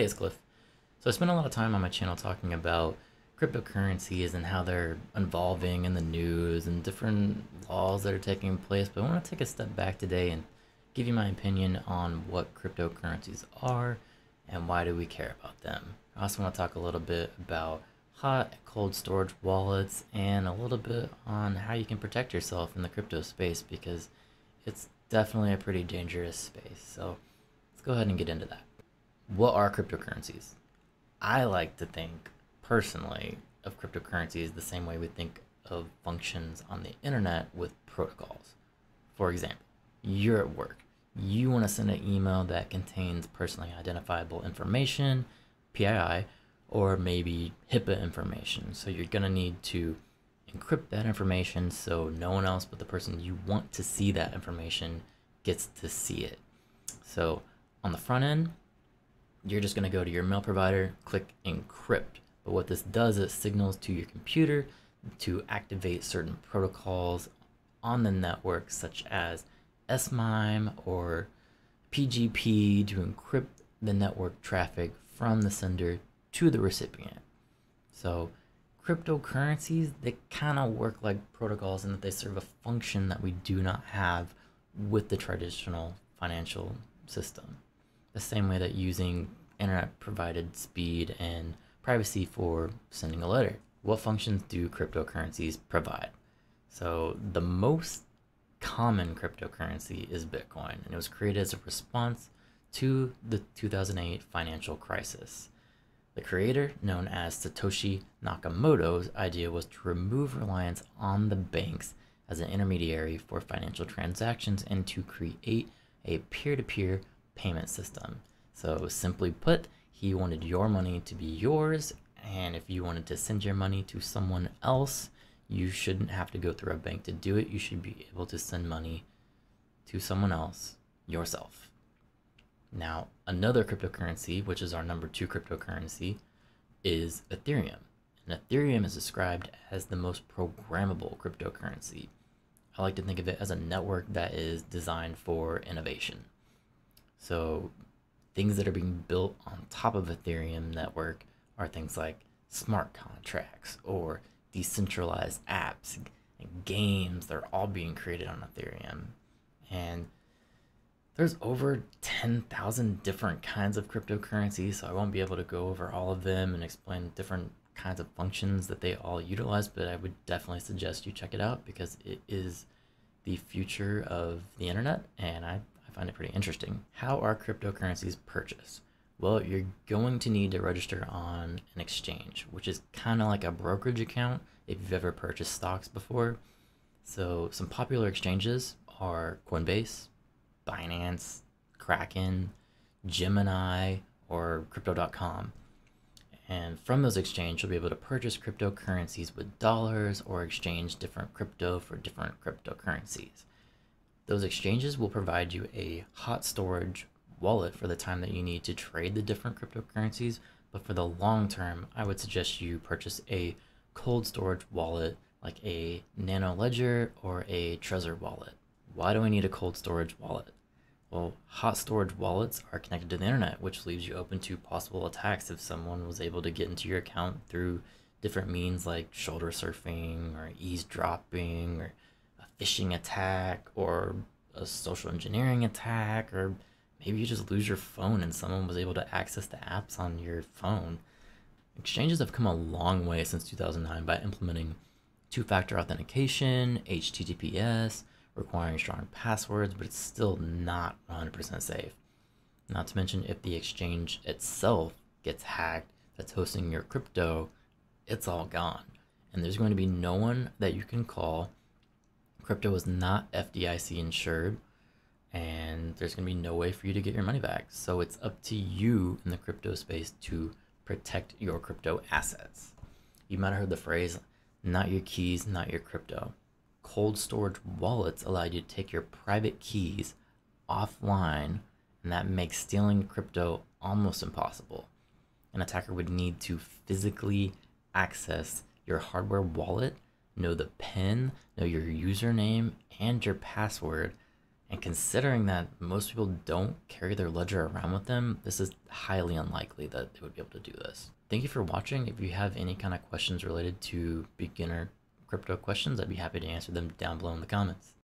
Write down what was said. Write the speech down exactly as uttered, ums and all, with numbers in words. Hey, it's Cliff. So I spent a lot of time on my channel talking about cryptocurrencies and how they're evolving in the news and different laws that are taking place, but I want to take a step back today and give you my opinion on what cryptocurrencies are and why do we care about them. I also want to talk a little bit about hot and cold storage wallets and a little bit on how you can protect yourself in the crypto space, because it's definitely a pretty dangerous space. So let's go ahead and get into that. What are cryptocurrencies? I like to think personally of cryptocurrencies the same way we think of functions on the internet with protocols. For example, you're at work. You want to send an email that contains personally identifiable information, P I I, or maybe HIPAA information. So you're going to need to encrypt that information so no one else but the person you want to see that information gets to see it. So on the front end, you're just going to go to your mail provider, click encrypt. But what this does is it signals to your computer to activate certain protocols on the network, such as S mime or P G P, to encrypt the network traffic from the sender to the recipient. So cryptocurrencies, they kind of work like protocols in that they serve a function that we do not have with the traditional financial system. The same way that using internet provided speed and privacy for sending a letter. What functions do cryptocurrencies provide? So the most common cryptocurrency is Bitcoin, and it was created as a response to the two thousand eight financial crisis. The creator, known as Satoshi Nakamoto's idea, was to remove reliance on the banks as an intermediary for financial transactions and to create a peer-to-peer payment system. So simply put, he wanted your money to be yours, and if you wanted to send your money to someone else, you shouldn't have to go through a bank to do it. You should be able to send money to someone else yourself. Now, another cryptocurrency, which is our number two cryptocurrency, is Ethereum. And Ethereum is described as the most programmable cryptocurrency. I like to think of it as a network that is designed for innovation. So things that are being built on top of Ethereum network are things like smart contracts or decentralized apps and games. They're all being created on Ethereum. And there's over ten thousand different kinds of cryptocurrencies, so I won't be able to go over all of them and explain different kinds of functions that they all utilize, but I would definitely suggest you check it out because it is the future of the internet, and I, I find it pretty interesting. How are cryptocurrencies purchased? Well, you're going to need to register on an exchange, which is kind of like a brokerage account if you've ever purchased stocks before. So some popular exchanges are Coinbase, Binance, Kraken, Gemini, or crypto dot com. And from those exchanges, you'll be able to purchase cryptocurrencies with dollars or exchange different crypto for different cryptocurrencies. Those exchanges will provide you a hot storage wallet for the time that you need to trade the different cryptocurrencies. But for the long term, I would suggest you purchase a cold storage wallet like a Nano Ledger or a Trezor wallet. Why do we need a cold storage wallet? Well, hot storage wallets are connected to the internet, which leaves you open to possible attacks if someone was able to get into your account through different means like shoulder surfing or eavesdropping or a phishing attack or a social engineering attack, or maybe you just lose your phone and someone was able to access the apps on your phone. Exchanges have come a long way since two thousand nine by implementing two-factor authentication, H T T P S, requiring strong passwords, but it's still not one hundred percent safe. Not to mention, if the exchange itself gets hacked that's hosting your crypto, it's all gone. And there's going to be no one that you can call. Crypto is not F D I C insured, and there's going to be no way for you to get your money back. So it's up to you in the crypto space to protect your crypto assets. You might have heard the phrase, not your keys, not your crypto. Cold storage wallets allow you to take your private keys offline, and that makes stealing crypto almost impossible. An attacker would need to physically access your hardware wallet, know the PIN, know your username and your password, And considering that most people don't carry their ledger around with them, this is highly unlikely that they would be able to do this. Thank you for watching. If you have any kind of questions related to beginner crypto questions, I'd be happy to answer them down below in the comments.